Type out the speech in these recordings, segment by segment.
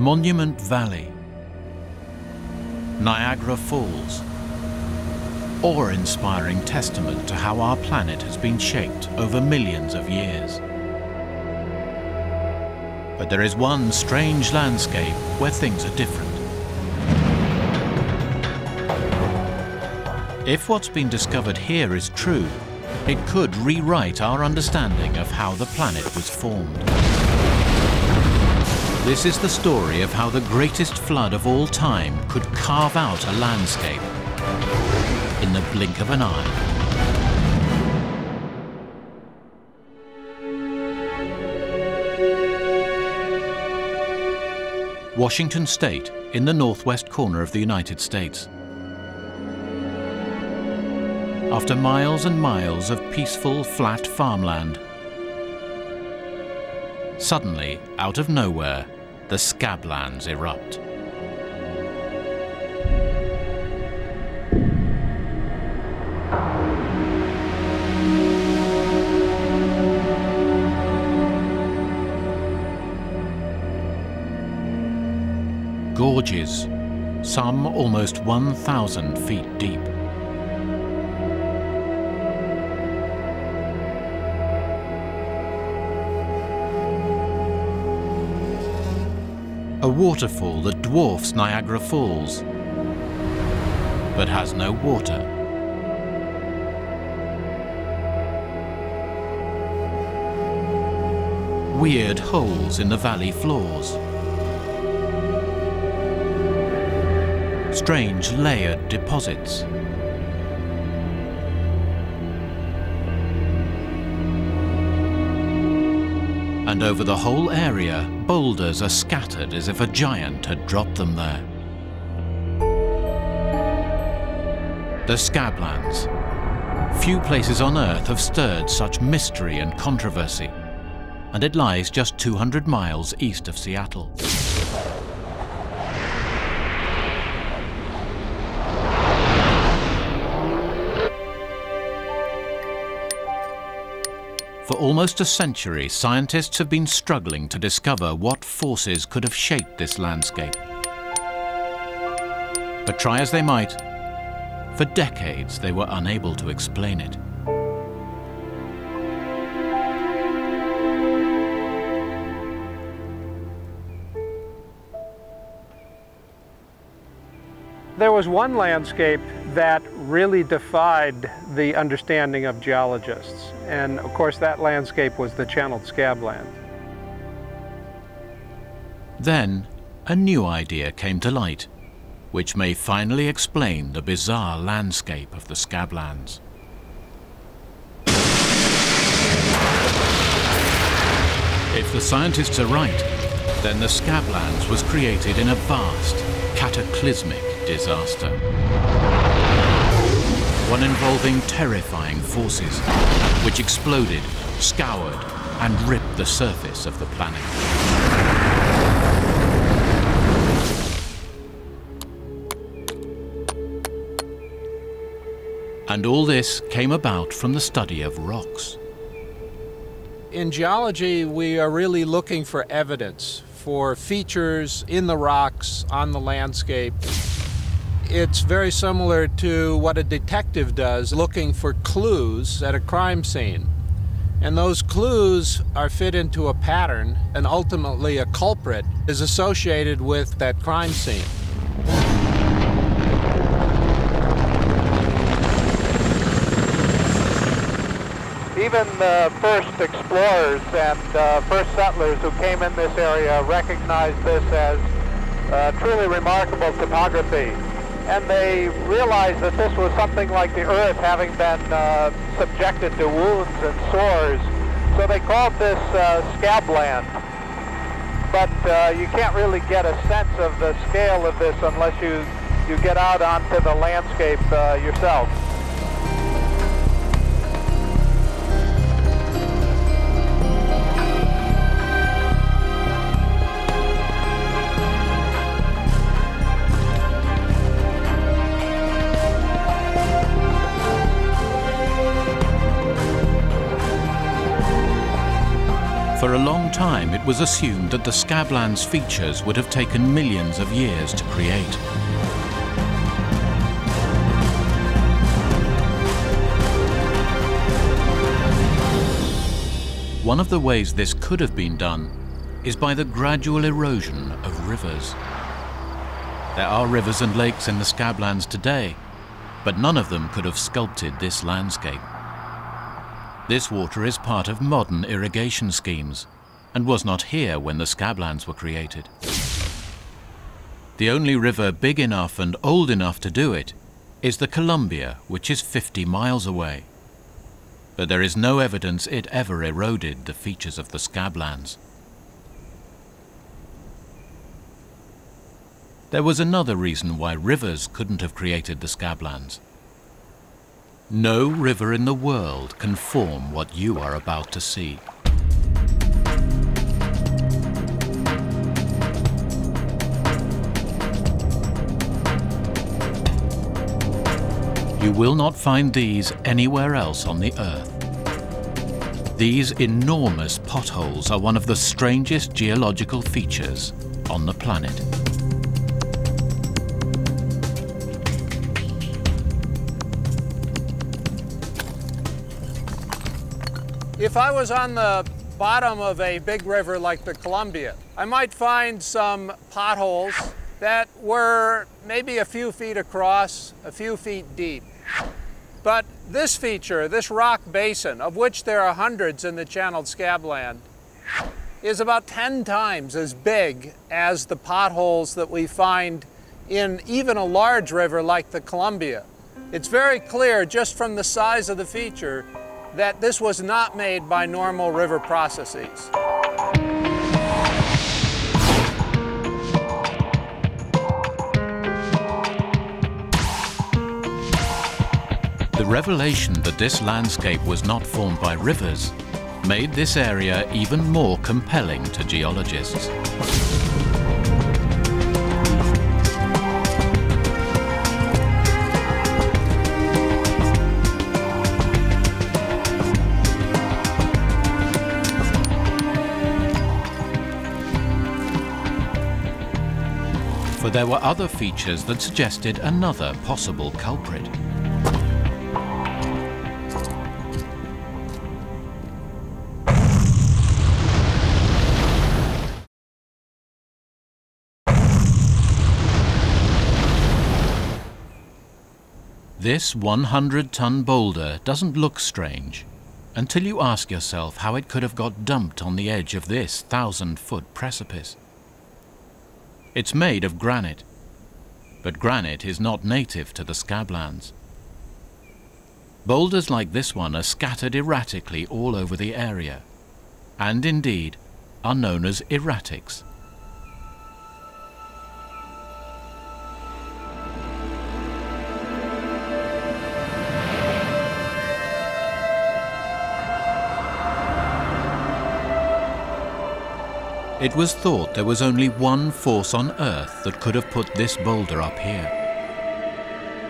Monument Valley, Niagara Falls, awe-inspiring testament to how our planet has been shaped over millions of years. But there is one strange landscape where things are different. If what's been discovered here is true, it could rewrite our understanding of how the planet was formed. This is the story of how the greatest flood of all time could carve out a landscape in the blink of an eye. Washington State, in the northwest corner of the United States. After miles and miles of peaceful, flat farmland, suddenly, out of nowhere, the Scablands erupt. Gorges, some almost 1,000 feet deep. A waterfall that dwarfs Niagara Falls, but has no water. Weird holes in the valley floors. Strange layered deposits. And over the whole area, boulders are scattered as if a giant had dropped them there. The Scablands. Few places on Earth have stirred such mystery and controversy, and it lies just 200 miles east of Seattle. For almost a century, scientists have been struggling to discover what forces could have shaped this landscape. But try as they might, for decades they were unable to explain it. There was one landscape that really defied the understanding of geologists. And of course, that landscape was the channeled Scablands. Then, a new idea came to light, which may finally explain the bizarre landscape of the Scablands. If the scientists are right, then the Scablands was created in a vast, cataclysmic disaster. One involving terrifying forces, which exploded, scoured, and ripped the surface of the planet. And all this came about from the study of rocks. In geology, we are really looking for evidence, for features in the rocks, on the landscape. It's very similar to what a detective does looking for clues at a crime scene. And those clues are fit into a pattern, and ultimately a culprit is associated with that crime scene. Even the first explorers and first settlers who came in this area recognized this as truly remarkable topography. And they realized that this was something like the Earth having been subjected to wounds and sores. So they called this Scabland. But you can't really get a sense of the scale of this unless you get out onto the landscape yourself. For a long time, it was assumed that the Scablands features would have taken millions of years to create. One of the ways this could have been done is by the gradual erosion of rivers. There are rivers and lakes in the Scablands today, but none of them could have sculpted this landscape. This water is part of modern irrigation schemes and was not here when the Scablands were created. The only river big enough and old enough to do it is the Columbia, which is 50 miles away. But there is no evidence it ever eroded the features of the Scablands. There was another reason why rivers couldn't have created the Scablands. No river in the world can form what you are about to see. You will not find these anywhere else on the Earth. These enormous potholes are one of the strangest geological features on the planet. If I was on the bottom of a big river like the Columbia, I might find some potholes that were maybe a few feet across, a few feet deep. But this feature, this rock basin, of which there are hundreds in the channeled Scabland, is about 10 times as big as the potholes that we find in even a large river like the Columbia. It's very clear just from the size of the feature that this was not made by normal river processes. The revelation that this landscape was not formed by rivers made this area even more compelling to geologists. There were other features that suggested another possible culprit. This 100-ton boulder doesn't look strange until you ask yourself how it could have got dumped on the edge of this 1,000-foot precipice. It's made of granite, but granite is not native to the Scablands. Boulders like this one are scattered erratically all over the area, and indeed are known as erratics. It was thought there was only one force on Earth that could have put this boulder up here.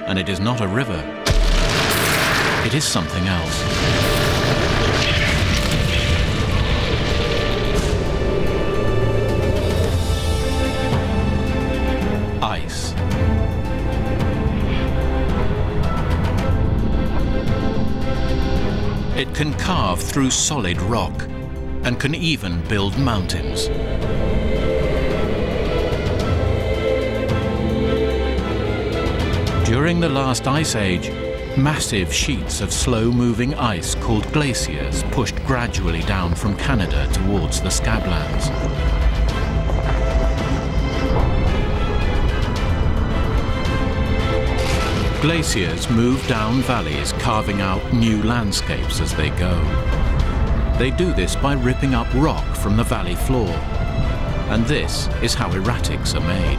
And it is not a river. It is something else. Ice. It can carve through solid rock, and can even build mountains. During the last ice age, massive sheets of slow-moving ice called glaciers pushed gradually down from Canada towards the Scablands. Glaciers move down valleys, carving out new landscapes as they go. They do this by ripping up rock from the valley floor. And this is how erratics are made.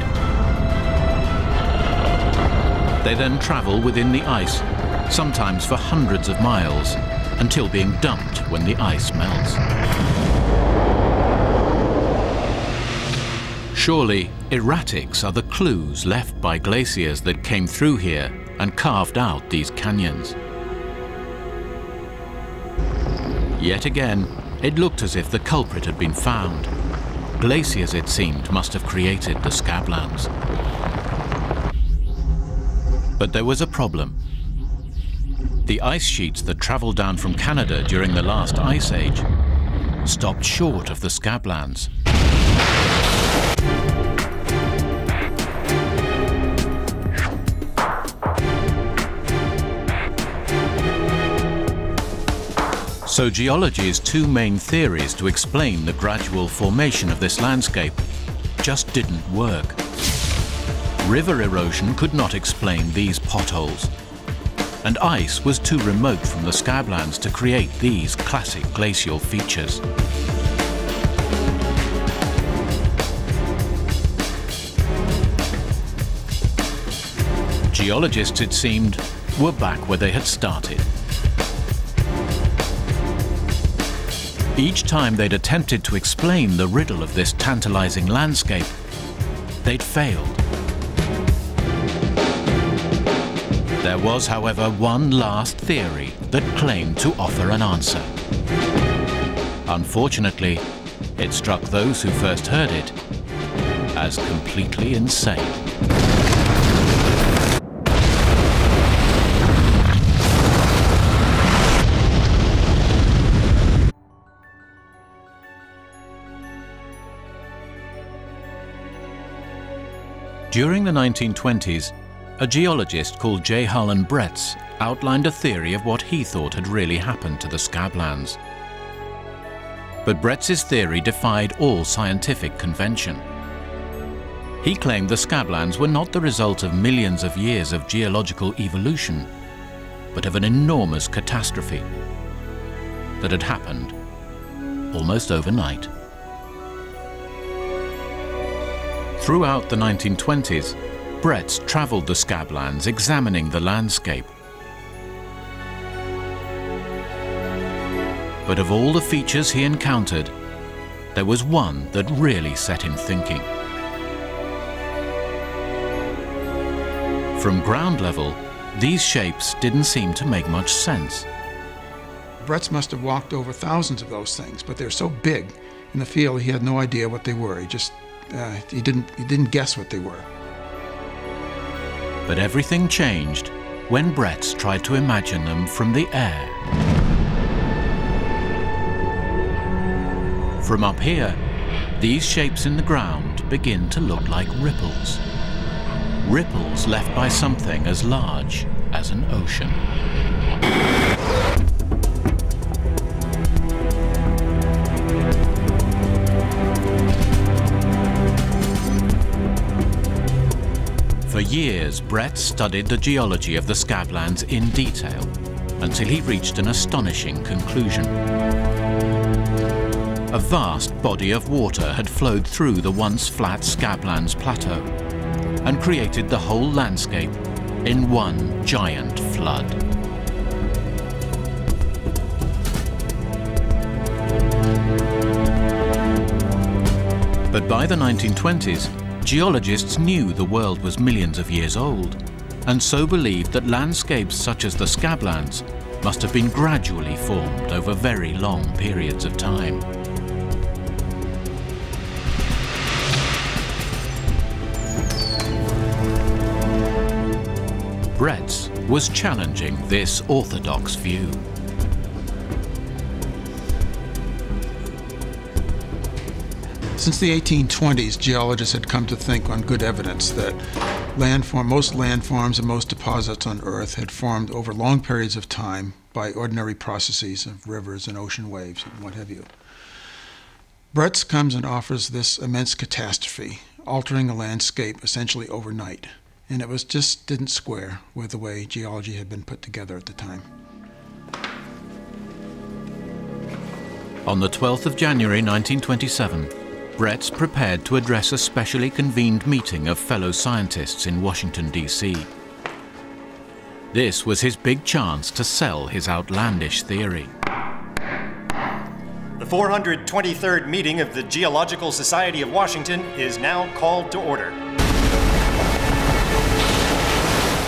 They then travel within the ice, sometimes for hundreds of miles, until being dumped when the ice melts. Surely, erratics are the clues left by glaciers that came through here and carved out these canyons. Yet again, It looked as if the culprit had been found. Glaciers, it seemed, must have created the Scablands. But there was a problem. The ice sheets that traveled down from Canada during the last ice age stopped short of the Scablands. So geology's two main theories to explain the gradual formation of this landscape just didn't work. River erosion could not explain these potholes, and ice was too remote from the Scablands to create these classic glacial features. Geologists, it seemed, were back where they had started. Each time they'd attempted to explain the riddle of this tantalizing landscape, they'd failed. There was, however, one last theory that claimed to offer an answer. Unfortunately, it struck those who first heard it as completely insane. During the 1920s, a geologist called J. Harlan Bretz outlined a theory of what he thought had really happened to the Scablands. But Bretz's theory defied all scientific convention. He claimed the Scablands were not the result of millions of years of geological evolution, but of an enormous catastrophe that had happened almost overnight. Throughout the 1920s, Bretz travelled the Scablands examining the landscape. But of all the features he encountered, there was one that really set him thinking. From ground level, these shapes didn't seem to make much sense. Bretz must have walked over thousands of those things, but they're so big in the field he had no idea what they were. He didn't guess what they were. But everything changed when Bretz tried to imagine them from the air. From up here, these shapes in the ground begin to look like ripples. Ripples left by something as large as an ocean. For years, Bretz studied the geology of the Scablands in detail until he reached an astonishing conclusion. A vast body of water had flowed through the once flat Scablands plateau and created the whole landscape in one giant flood. But by the 1920s, geologists knew the world was millions of years old, and so believed that landscapes such as the Scablands must have been gradually formed over very long periods of time. Bretz was challenging this orthodox view. Since the 1820s, geologists had come to think on good evidence that most landforms and most deposits on Earth had formed over long periods of time by ordinary processes of rivers and ocean waves and what have you. Bretz comes and offers this immense catastrophe, altering a landscape essentially overnight, and it just didn't square with the way geology had been put together at the time. On the 12th of January 1927, Bretz prepared to address a specially convened meeting of fellow scientists in Washington, D.C. This was his big chance to sell his outlandish theory. The 423rd meeting of the Geological Society of Washington is now called to order.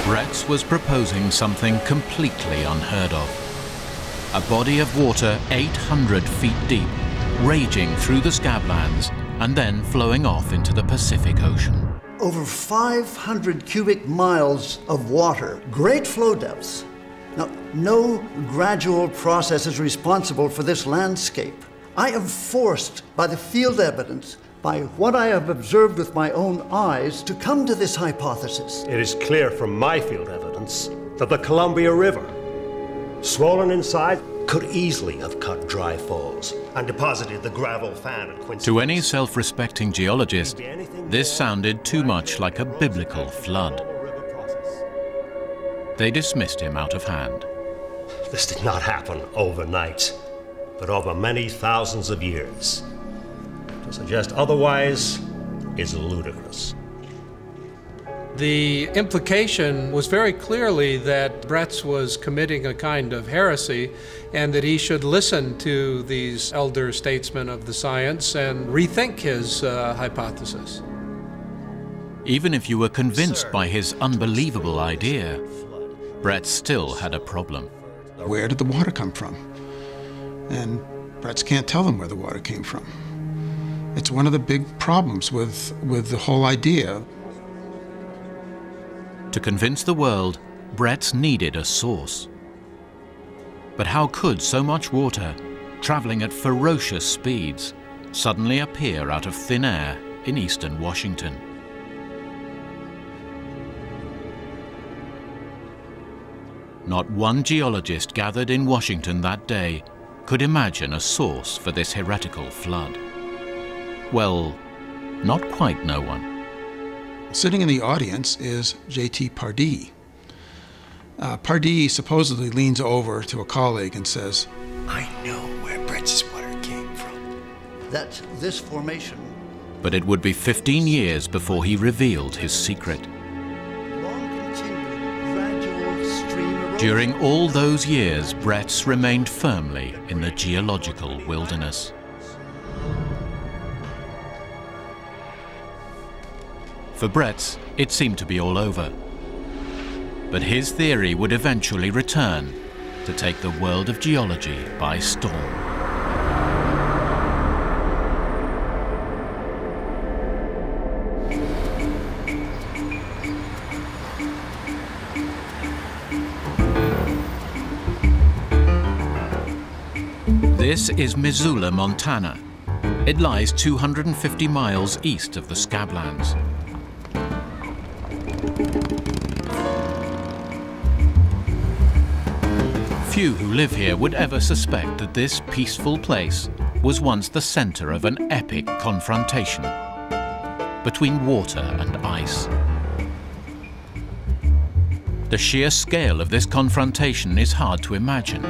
Bretz was proposing something completely unheard of. a body of water 800 feet deep, raging through the Scablands and then flowing off into the Pacific Ocean. Over 500 cubic miles of water, great flow depths. Now, no gradual process is responsible for this landscape. I am forced by the field evidence, by what I have observed with my own eyes, to come to this hypothesis. It is clear from my field evidence that the Columbia River, swollen inside, could easily have cut Dry Falls and deposited the gravel fan at Quincy. To any self-respecting geologist, this sounded too much like a biblical flood. They dismissed him out of hand. This did not happen overnight, but over many thousands of years. To suggest otherwise is ludicrous. The implication was very clearly that Bretz was committing a kind of heresy and that he should listen to these elder statesmen of the science and rethink his hypothesis. Even if you were convinced by his unbelievable idea, Bretz still had a problem. Where did the water come from? And Bretz can't tell them where the water came from. It's one of the big problems with the whole idea. To convince the world, Bretz needed a source. But how could so much water, traveling at ferocious speeds, suddenly appear out of thin air in eastern Washington? Not one geologist gathered in Washington that day could imagine a source for this heretical flood. Well, not quite no one. Sitting in the audience is J.T. Pardee. Pardee supposedly leans over to a colleague and says, "I know where Bretz's water came from. That's this formation." But it would be 15 years before he revealed his secret. During all those years, Bretz remained firmly in the geological wilderness. For Bretz, it seemed to be all over. But his theory would eventually return to take the world of geology by storm. This is Missoula, Montana. It lies 250 miles east of the Scablands. Few who live here would ever suspect that this peaceful place was once the center of an epic confrontation between water and ice. The sheer scale of this confrontation is hard to imagine,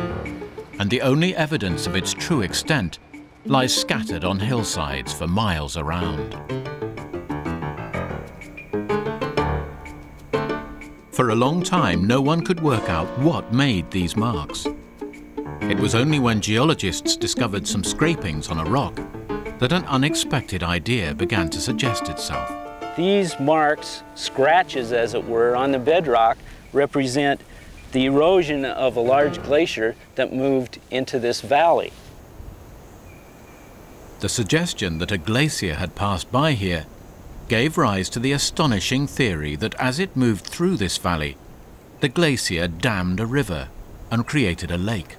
and the only evidence of its true extent lies scattered on hillsides for miles around. For a long time, no one could work out what made these marks. It was only when geologists discovered some scrapings on a rock that an unexpected idea began to suggest itself. These marks, scratches as it were, on the bedrock represent the erosion of a large glacier that moved into this valley. The suggestion that a glacier had passed by here gave rise to the astonishing theory that as it moved through this valley, the glacier dammed a river and created a lake.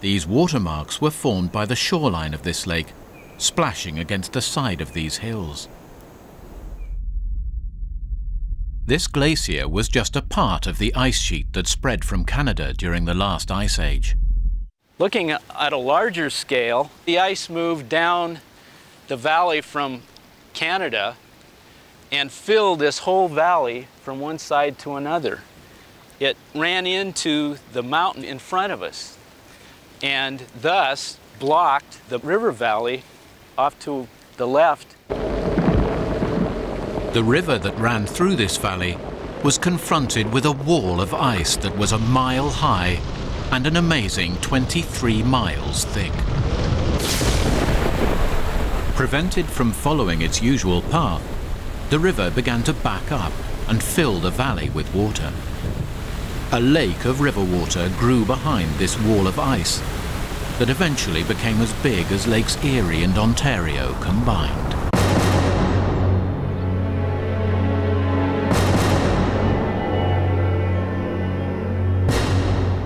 These watermarks were formed by the shoreline of this lake, splashing against the side of these hills. This glacier was just a part of the ice sheet that spread from Canada during the last ice age. Looking at a larger scale, the ice moved down the valley from Canada and filled this whole valley from one side to another. It ran into the mountain in front of us and thus blocked the river valley off to the left. The river that ran through this valley was confronted with a wall of ice that was a mile high and an amazing 23 miles thick. Prevented from following its usual path, the river began to back up and fill the valley with water. a lake of river water grew behind this wall of ice that eventually became as big as Lakes Erie and Ontario combined.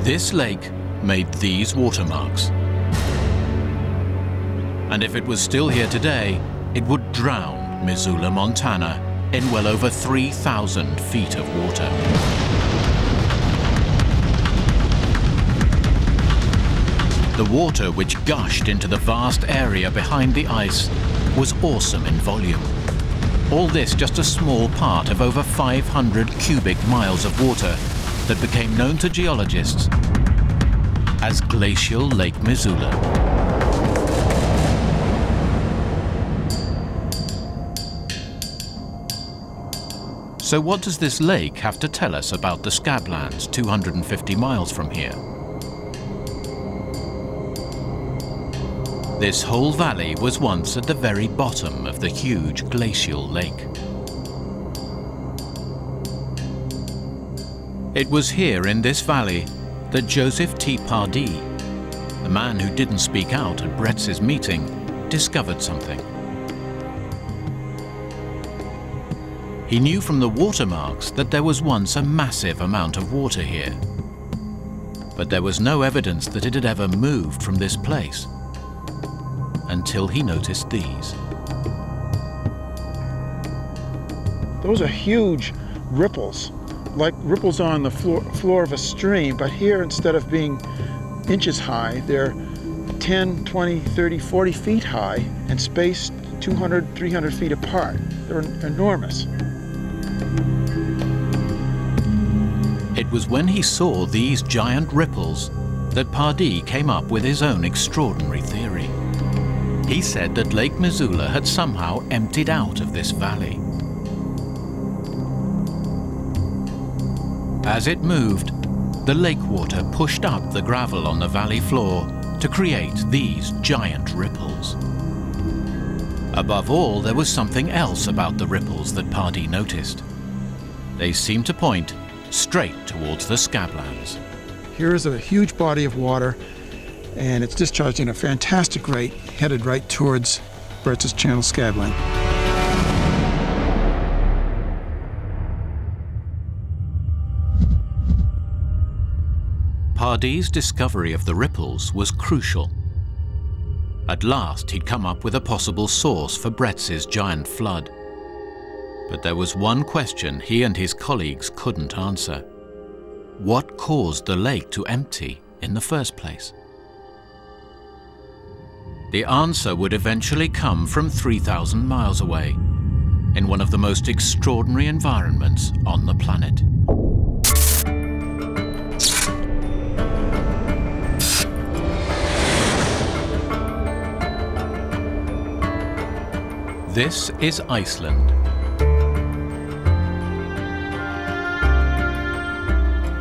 This lake made these watermarks. And if it was still here today, it would drown Missoula, Montana in well over 3,000 feet of water. The water which gushed into the vast area behind the ice was awesome in volume. All this just a small part of over 500 cubic miles of water that became known to geologists as Glacial Lake Missoula. So what does this lake have to tell us about the Scablands 250 miles from here? This whole valley was once at the very bottom of the huge glacial lake. It was here in this valley that Joseph T. Pardee, the man who didn't speak out at Bretz's meeting, discovered something. He knew from the watermarks that there was once a massive amount of water here, but there was no evidence that it had ever moved from this place until he noticed these. Those are huge ripples, like ripples on the floor of a stream, but here instead of being inches high, they're 10, 20, 30, 40 feet high and spaced 200, 300 feet apart. They're enormous. It was when he saw these giant ripples that Pardee came up with his own extraordinary theory. He said that Lake Missoula had somehow emptied out of this valley. As it moved, the lake water pushed up the gravel on the valley floor to create these giant ripples. Above all, there was something else about the ripples that Pardee noticed. They seemed to point straight towards the Scablands. Here is a huge body of water, and it's discharged in a fantastic rate, headed right towards Bretz's Channel Scabland. Pardee's discovery of the ripples was crucial. At last, he'd come up with a possible source for Bretz's giant flood. But there was one question he and his colleagues couldn't answer. What caused the lake to empty in the first place? The answer would eventually come from 3,000 miles away, in one of the most extraordinary environments on the planet. This is Iceland.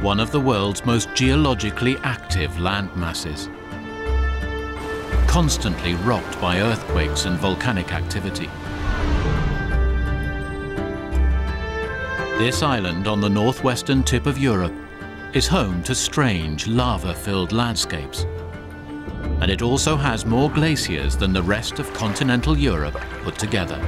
One of the world's most geologically active land masses, constantly rocked by earthquakes and volcanic activity. This island on the northwestern tip of Europe is home to strange lava-filled landscapes. And it also has more glaciers than the rest of continental Europe put together.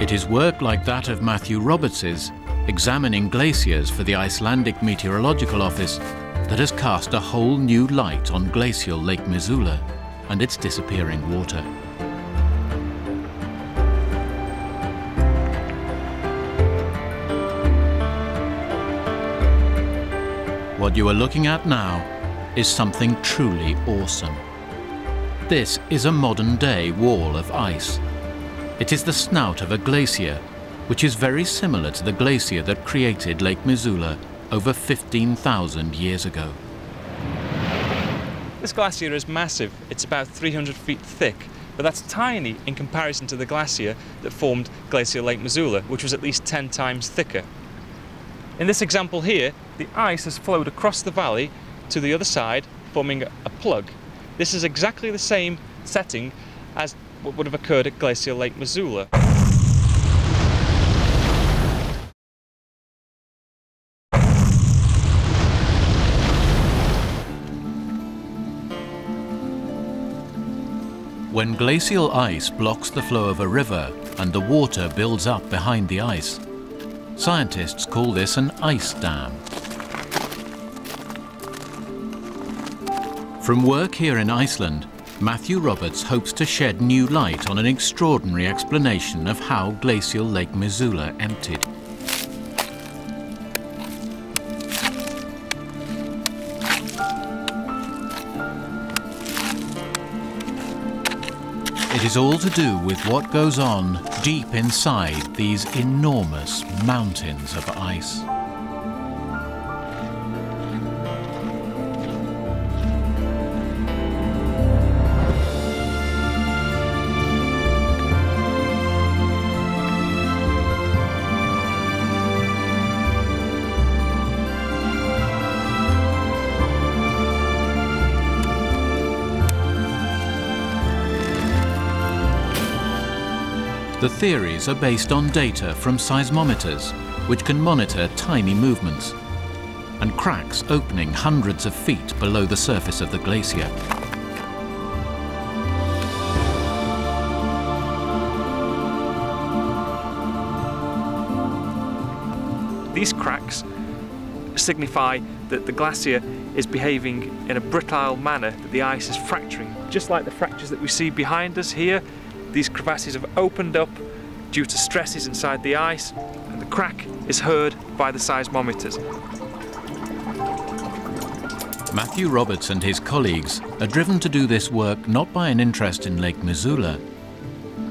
It is work like that of Matthew Roberts's, examining glaciers for the Icelandic Meteorological Office, that has cast a whole new light on glacial Lake Missoula and its disappearing water. What you are looking at now is something truly awesome. This is a modern-day wall of ice. It is the snout of a glacier, which is very similar to the glacier that created Lake Missoula over 15,000 years ago. This glacier is massive. It's about 300 feet thick but that's tiny in comparison to the glacier that formed Glacial Lake Missoula, which was at least 10 times thicker. In this example here, the ice has flowed across the valley to the other side, forming a plug. This is exactly the same setting as what would have occurred at Glacial Lake Missoula. When glacial ice blocks the flow of a river and the water builds up behind the ice, scientists call this an ice dam. From work here in Iceland, Matthew Roberts hopes to shed new light on an extraordinary explanation of how Glacial Lake Missoula emptied. It is all to do with what goes on deep inside these enormous mountains of ice. The theories are based on data from seismometers, which can monitor tiny movements and cracks opening hundreds of feet below the surface of the glacier. These cracks signify that the glacier is behaving in a brittle manner, that the ice is fracturing. Just like the fractures that we see behind us here, these crevasses have opened up due to stresses inside the ice, and the crack is heard by the seismometers. Matthew Roberts and his colleagues are driven to do this work not by an interest in Lake Missoula,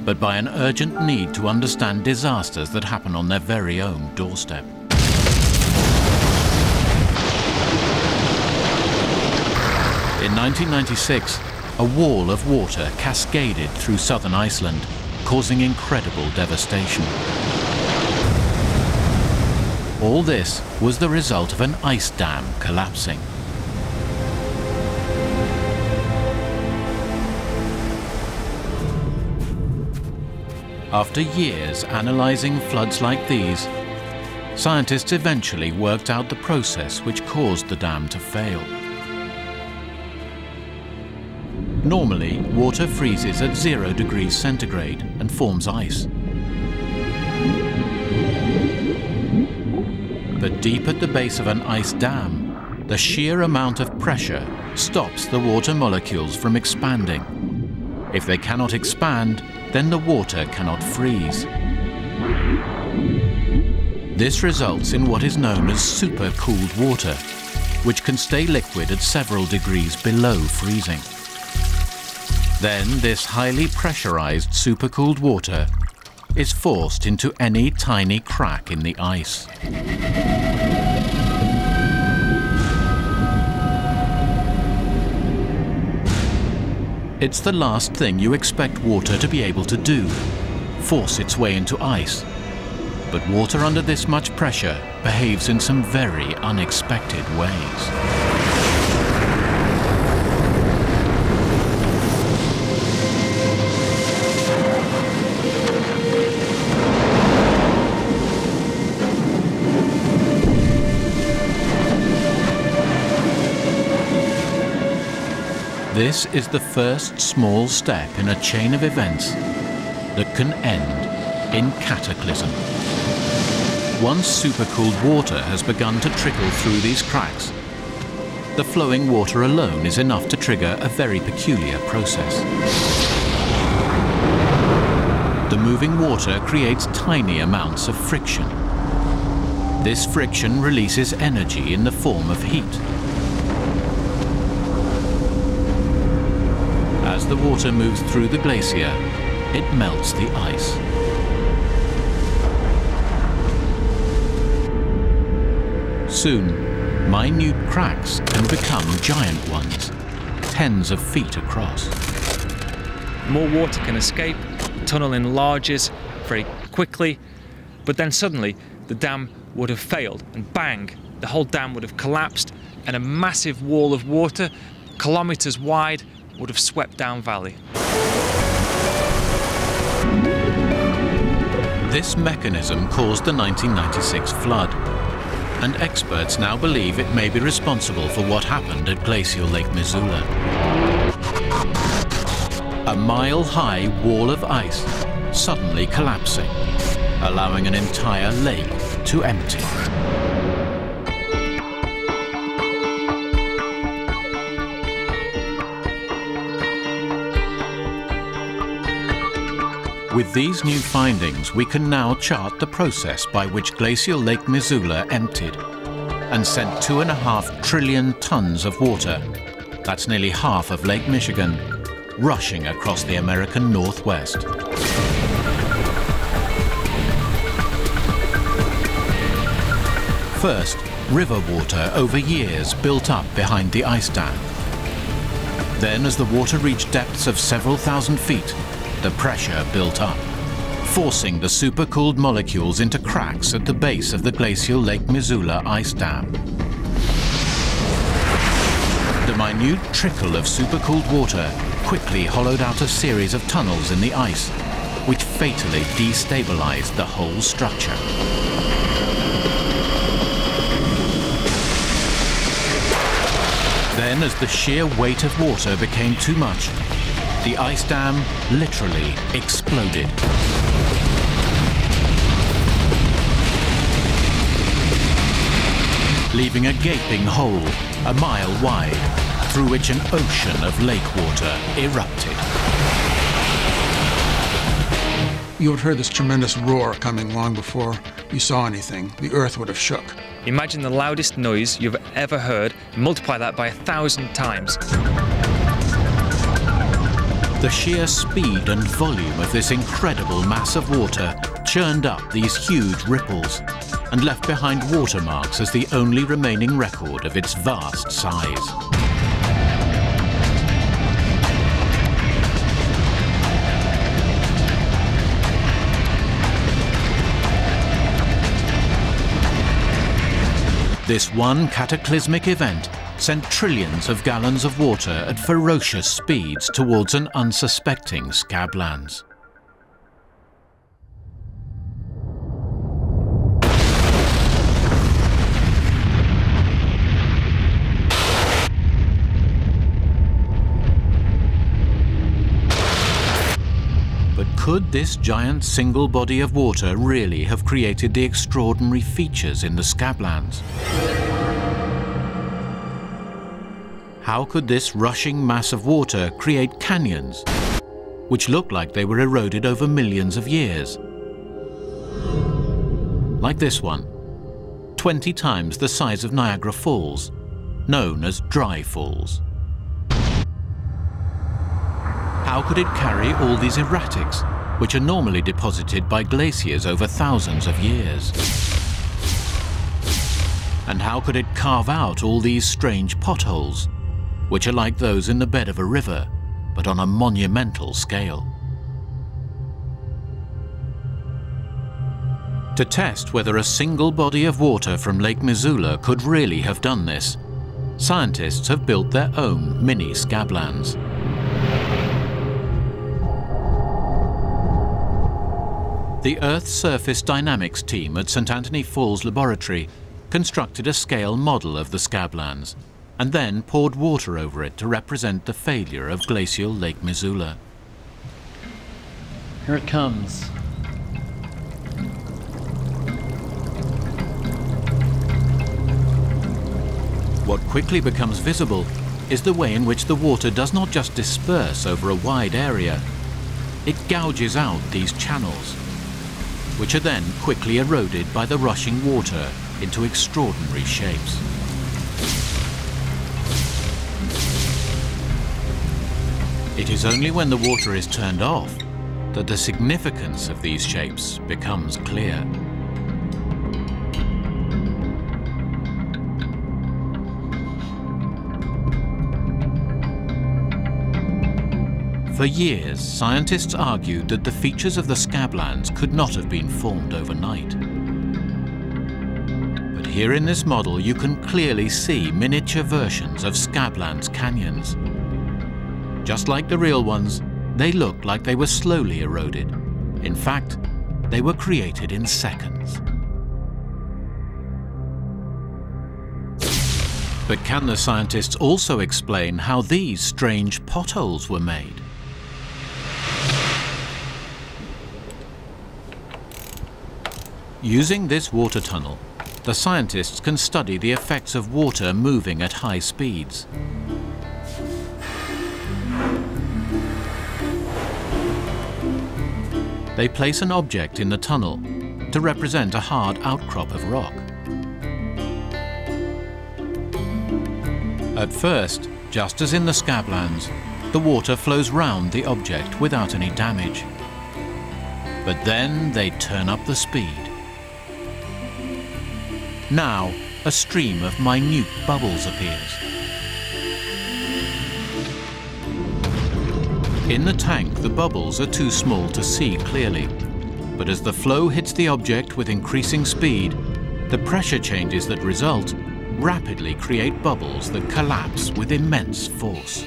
but by an urgent need to understand disasters that happen on their very own doorstep. In 1996, a wall of water cascaded through southern Iceland, causing incredible devastation. All this was the result of an ice dam collapsing. After years analysing floods like these, scientists eventually worked out the process which caused the dam to fail. Normally, water freezes at 0 degrees centigrade and forms ice. But deep at the base of an ice dam, the sheer amount of pressure stops the water molecules from expanding. If they cannot expand, then the water cannot freeze. This results in what is known as supercooled water, which can stay liquid at several degrees below freezing. Then this highly pressurized supercooled water is forced into any tiny crack in the ice. It's the last thing you expect water to be able to do, force its way into ice. But water under this much pressure behaves in some very unexpected ways. This is the first small step in a chain of events that can end in cataclysm. Once supercooled water has begun to trickle through these cracks, the flowing water alone is enough to trigger a very peculiar process. The moving water creates tiny amounts of friction. This friction releases energy in the form of heat. As the water moves through the glacier, it melts the ice. Soon, minute cracks can become giant ones, tens of feet across. more water can escape, the tunnel enlarges very quickly, but then suddenly the dam would have failed and bang, the whole dam would have collapsed and a massive wall of water, kilometers wide, would have swept down valley. This mechanism caused the 1996 flood, and experts now believe it may be responsible for what happened at Glacial Lake Missoula. A mile-high wall of ice suddenly collapsing, allowing an entire lake to empty. With these new findings, we can now chart the process by which Glacial Lake Missoula emptied and sent 2.5 trillion tons of water, that's nearly half of Lake Michigan, rushing across the American Northwest. First, river water over years built up behind the ice dam. Then, as the water reached depths of several thousand feet, the pressure built up, forcing the supercooled molecules into cracks at the base of the Glacial Lake Missoula ice dam. The minute trickle of supercooled water quickly hollowed out a series of tunnels in the ice, which fatally destabilized the whole structure. Then, as the sheer weight of water became too much, the ice dam literally exploded. Leaving a gaping hole, a mile wide, through which an ocean of lake water erupted. You would have heard this tremendous roar coming long before you saw anything. The earth would have shook. Imagine the loudest noise you've ever heard, multiply that by 1,000 times. The sheer speed and volume of this incredible mass of water churned up these huge ripples and left behind watermarks as the only remaining record of its vast size. This one cataclysmic event sent trillions of gallons of water at ferocious speeds towards an unsuspecting Scablands. But could this giant single body of water really have created the extraordinary features in the Scablands? How could this rushing mass of water create canyons, which looked like they were eroded over millions of years? Like this one, 20 times the size of Niagara Falls, known as Dry Falls. How could it carry all these erratics, which are normally deposited by glaciers over thousands of years? And how could it carve out all these strange potholes, which are like those in the bed of a river, but on a monumental scale? To test whether a single body of water from Lake Missoula could really have done this, scientists have built their own mini Scablands. The Earth Surface Dynamics team at St. Anthony Falls Laboratory constructed a scale model of the Scablands, and then poured water over it to represent the failure of Glacial Lake Missoula. Here it comes. What quickly becomes visible is the way in which the water does not just disperse over a wide area, it gouges out these channels, which are then quickly eroded by the rushing water into extraordinary shapes. It is only when the water is turned off that the significance of these shapes becomes clear. For years, scientists argued that the features of the Scablands could not have been formed overnight. But here in this model, you can clearly see miniature versions of Scablands canyons. Just like the real ones, they look like they were slowly eroded. In fact, they were created in seconds. But can the scientists also explain how these strange potholes were made? Using this water tunnel, the scientists can study the effects of water moving at high speeds. They place an object in the tunnel to represent a hard outcrop of rock. At first, just as in the Scablands, the water flows round the object without any damage. But then they turn up the speed. Now, a stream of minute bubbles appears. In the tank, the bubbles are too small to see clearly, but as the flow hits the object with increasing speed, the pressure changes that result rapidly create bubbles that collapse with immense force.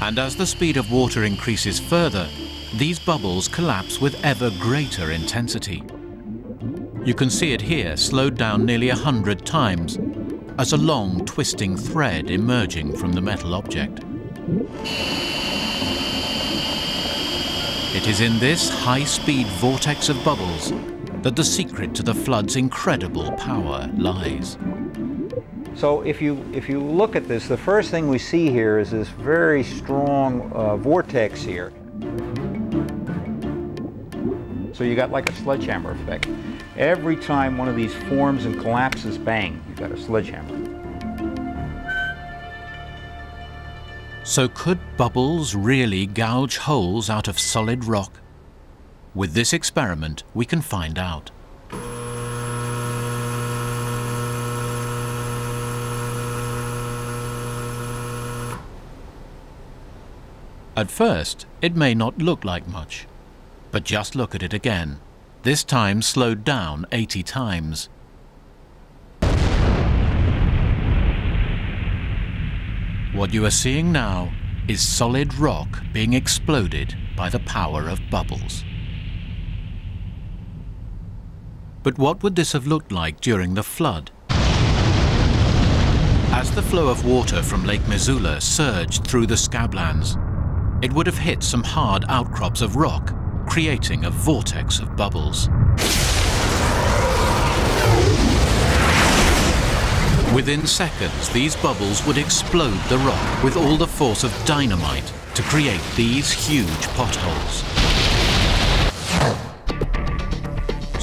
And as the speed of water increases further, these bubbles collapse with ever greater intensity. You can see it here slowed down nearly 100 times as a long twisting thread emerging from the metal object. It is in this high-speed vortex of bubbles that the secret to the flood's incredible power lies. So if you look at this, the first thing we see here is this very strong vortex here. So you got like a sledgehammer effect. Every time one of these forms and collapses, bang, you got a sledgehammer. So could bubbles really gouge holes out of solid rock? With this experiment, we can find out. At first, it may not look like much, but just look at it again, this time slowed down 80 times. What you are seeing now is solid rock being exploded by the power of bubbles. But what would this have looked like during the flood? As the flow of water from Lake Missoula surged through the Scablands, it would have hit some hard outcrops of rock, creating a vortex of bubbles. Within seconds, these bubbles would explode the rock with all the force of dynamite to create these huge potholes.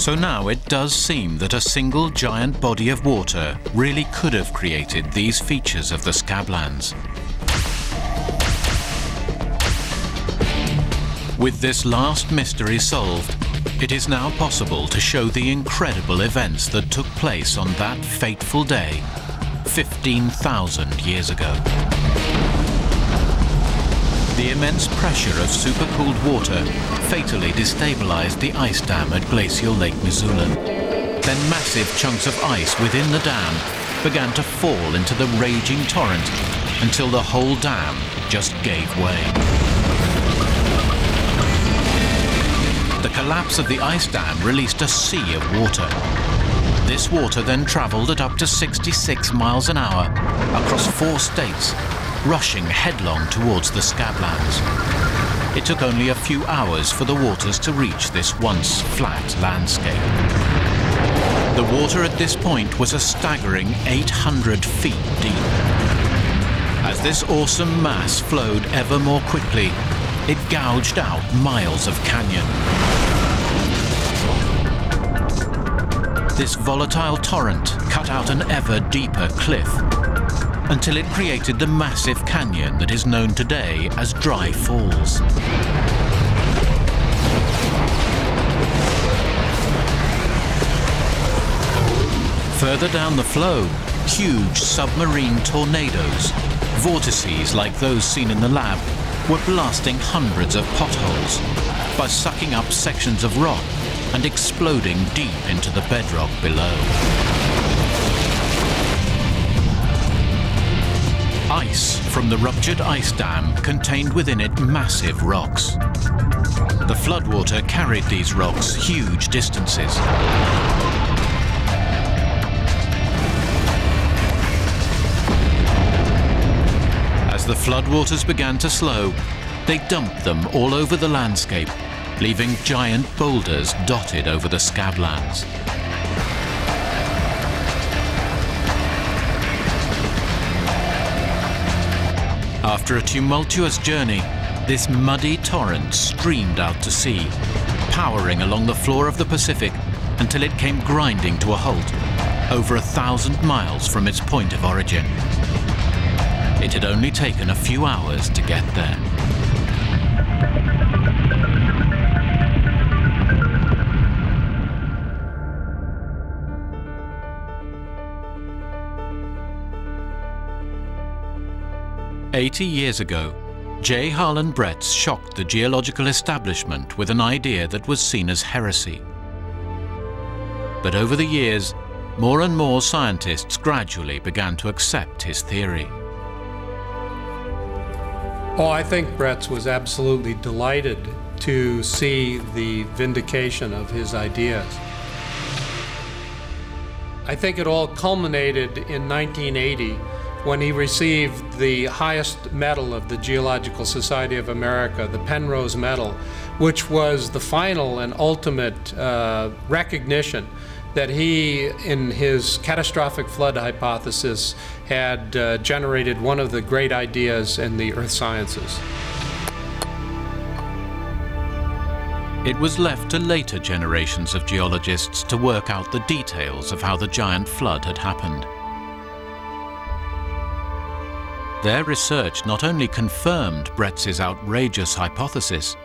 So now it does seem that a single giant body of water really could have created these features of the Scablands. With this last mystery solved, it is now possible to show the incredible events that took place on that fateful day 15,000 years ago. The immense pressure of supercooled water fatally destabilized the ice dam at Glacial Lake Missoula. Then massive chunks of ice within the dam began to fall into the raging torrent until the whole dam just gave way. The collapse of the ice dam released a sea of water. This water then traveled at up to 66 miles an hour across 4 states, rushing headlong towards the Scablands. It took only a few hours for the waters to reach this once flat landscape. The water at this point was a staggering 800 feet deep. As this awesome mass flowed ever more quickly, it gouged out miles of canyon. This volatile torrent cut out an ever deeper cliff until it created the massive canyon that is known today as Dry Falls. Further down the flow, huge submarine tornadoes Vortices like those seen in the lab were blasting hundreds of potholes by sucking up sections of rock and exploding deep into the bedrock below. Ice from the ruptured ice dam contained within it massive rocks. The floodwater carried these rocks huge distances. As the floodwaters began to slow, they dumped them all over the landscape, leaving giant boulders dotted over the Scablands. After a tumultuous journey, this muddy torrent streamed out to sea, powering along the floor of the Pacific until it came grinding to a halt, over 1,000 miles from its point of origin. It had only taken a few hours to get there. $80 years ago, J. Harlan Bretz shocked the geological establishment with an idea that was seen as heresy. But over the years, more and more scientists gradually began to accept his theory. Oh, I think Bretz was absolutely delighted to see the vindication of his ideas. I think it all culminated in 1980 when he received the highest medal of the Geological Society of America, the Penrose Medal, which was the final and ultimate recognition that he, in his catastrophic flood hypothesis, had generated one of the great ideas in the earth sciences. It was left to later generations of geologists to work out the details of how the giant flood had happened. Their research not only confirmed Bretz's outrageous hypothesis,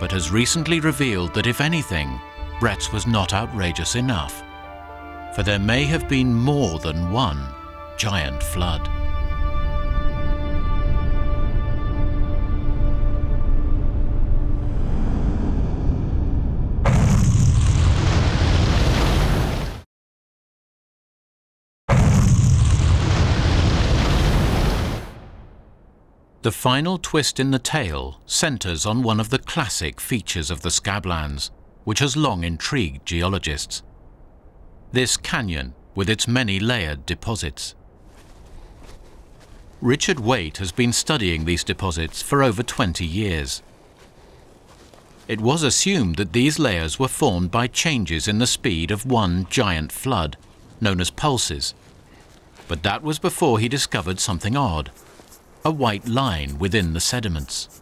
but has recently revealed that, if anything, Bretz was not outrageous enough, for there may have been more than one giant flood. The final twist in the tale centers on one of the classic features of the Scablands, which has long intrigued geologists. This canyon with its many layered deposits. Richard Waite has been studying these deposits for over 20 years. It was assumed that these layers were formed by changes in the speed of one giant flood, known as pulses. But that was before he discovered something odd: a white line within the sediments.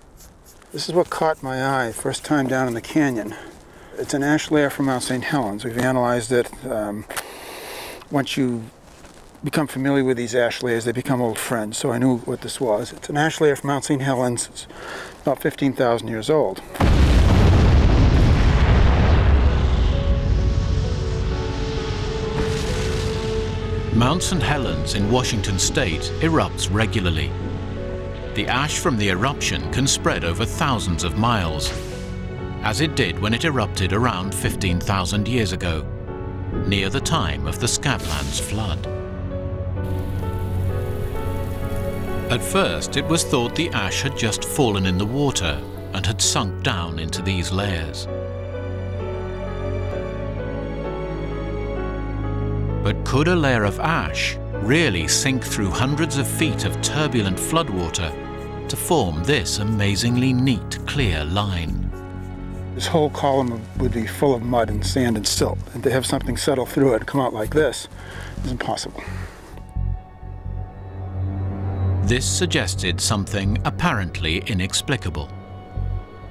This is what caught my eye first time down in the canyon. It's an ash layer from Mount St. Helens. We've analyzed it. Once you become familiar with these ash layers, they become old friends, so I knew what this was. It's an ash layer from Mount St. Helens. It's about 15,000 years old. Mount St. Helens in Washington state erupts regularly. The ash from the eruption can spread over thousands of miles, as it did when it erupted around 15,000 years ago, near the time of the Scablands flood. At first, it was thought the ash had just fallen in the water and had sunk down into these layers. But could a layer of ash really sink through hundreds of feet of turbulent floodwater to form this amazingly neat, clear line? This whole column would be full of mud and sand and silt, and to have something settle through it and come out like this is impossible. This suggested something apparently inexplicable: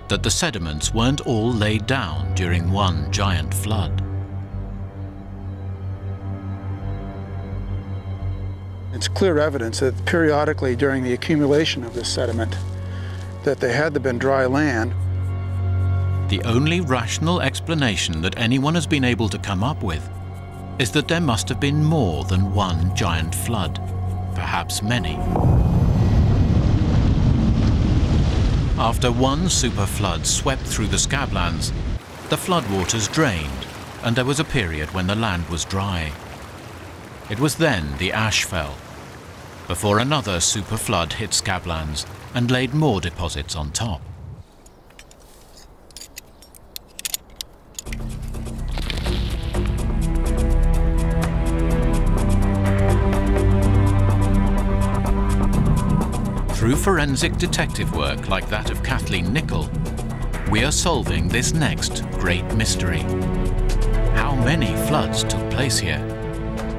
that the sediments weren't all laid down during one giant flood. It's clear evidence that periodically during the accumulation of this sediment that there had been dry land. The only rational explanation that anyone has been able to come up with is that there must have been more than one giant flood, perhaps many. After one superflood swept through the Scablands, the floodwaters drained, and there was a period when the land was dry. It was then the ash fell, before another superflood hit Scablands and laid more deposits on top. Through forensic detective work like that of Kathleen Nicol, we are solving this next great mystery. How many floods took place here,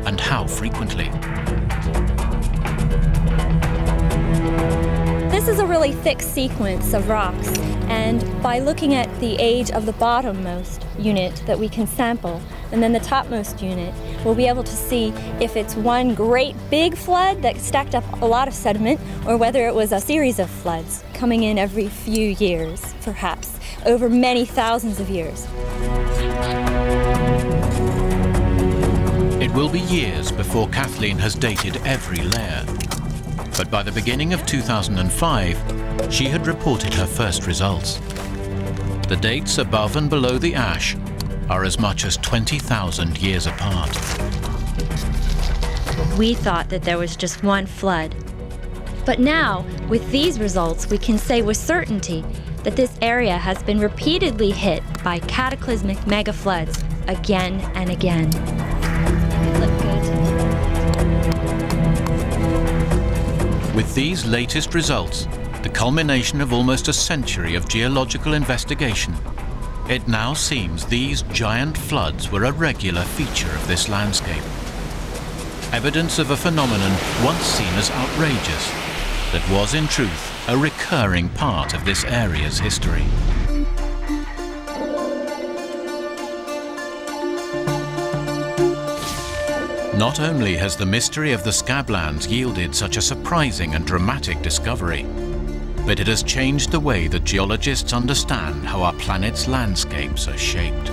and how frequently? This is a really thick sequence of rocks, and by looking at the age of the bottommost unit that we can sample, and then the topmost unit, we'll be able to see if it's one great big flood that stacked up a lot of sediment, or whether it was a series of floods coming in every few years, perhaps, over many thousands of years. It will be years before Kathleen has dated every layer, but by the beginning of 2005, she had reported her first results. The dates above and below the ash are as much as 20,000 years apart. We thought that there was just one flood. But now, with these results, we can say with certainty that this area has been repeatedly hit by cataclysmic megafloods again and again. With these latest results, the culmination of almost a century of geological investigation, it now seems these giant floods were a regular feature of this landscape. Evidence of a phenomenon once seen as outrageous, that was in truth a recurring part of this area's history. Not only has the mystery of the Scablands yielded such a surprising and dramatic discovery, but it has changed the way that geologists understand how our planet's landscapes are shaped.